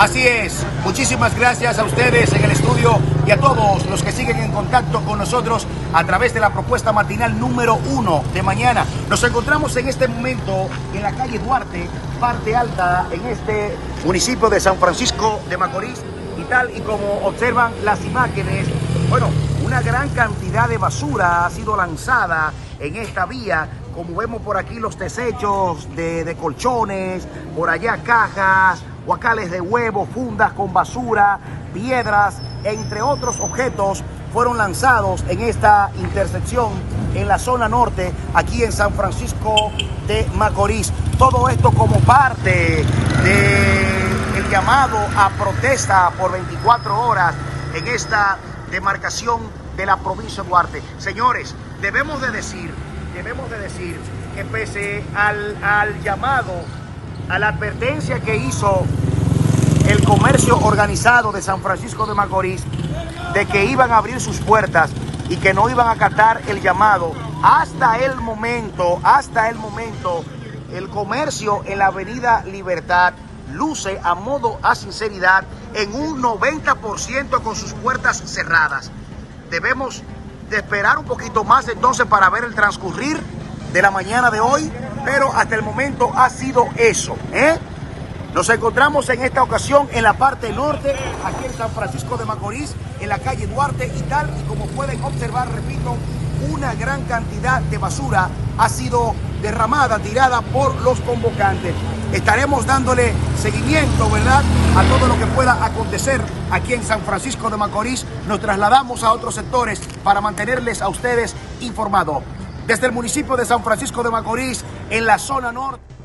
Así es, muchísimas gracias a ustedes en el estudio y a todos los que siguen en contacto con nosotros a través de la propuesta matinal número 1 de mañana. Nos encontramos en este momento en la calle Duarte, parte alta, en este municipio de San Francisco de Macorís, y tal y como observan las imágenes, bueno, una gran cantidad de basura ha sido lanzada en esta vía. Como vemos por aquí los desechos de colchones, por allá cajas, guacales de huevo, fundas con basura, piedras, entre otros objetos fueron lanzados en esta intersección en la zona norte, aquí en San Francisco de Macorís. Todo esto como parte del llamado a protesta por 24 horas en esta demarcación de la provincia de Duarte. Señores, debemos de decir que pese al llamado, a la advertencia que hizo el comercio organizado de San Francisco de Macorís de que iban a abrir sus puertas y que no iban a acatar el llamado, hasta el momento, el comercio en la avenida Libertad luce a modo a sinceridad en un 90% con sus puertas cerradas. Debemos de esperar un poquito más entonces para ver el transcurrir de la mañana de hoy, pero hasta el momento ha sido eso, ¿eh? Nos encontramos en esta ocasión en la parte norte, aquí en San Francisco de Macorís, en la calle Duarte, y tal y como pueden observar, repito, una gran cantidad de basura ha sido derramada, tirada por los convocantes. Estaremos dándole seguimiento, ¿verdad?, a todo lo que pueda acontecer aquí en San Francisco de Macorís. Nos trasladamos a otros sectores para mantenerles a ustedes informados. Desde el municipio de San Francisco de Macorís, en la zona norte.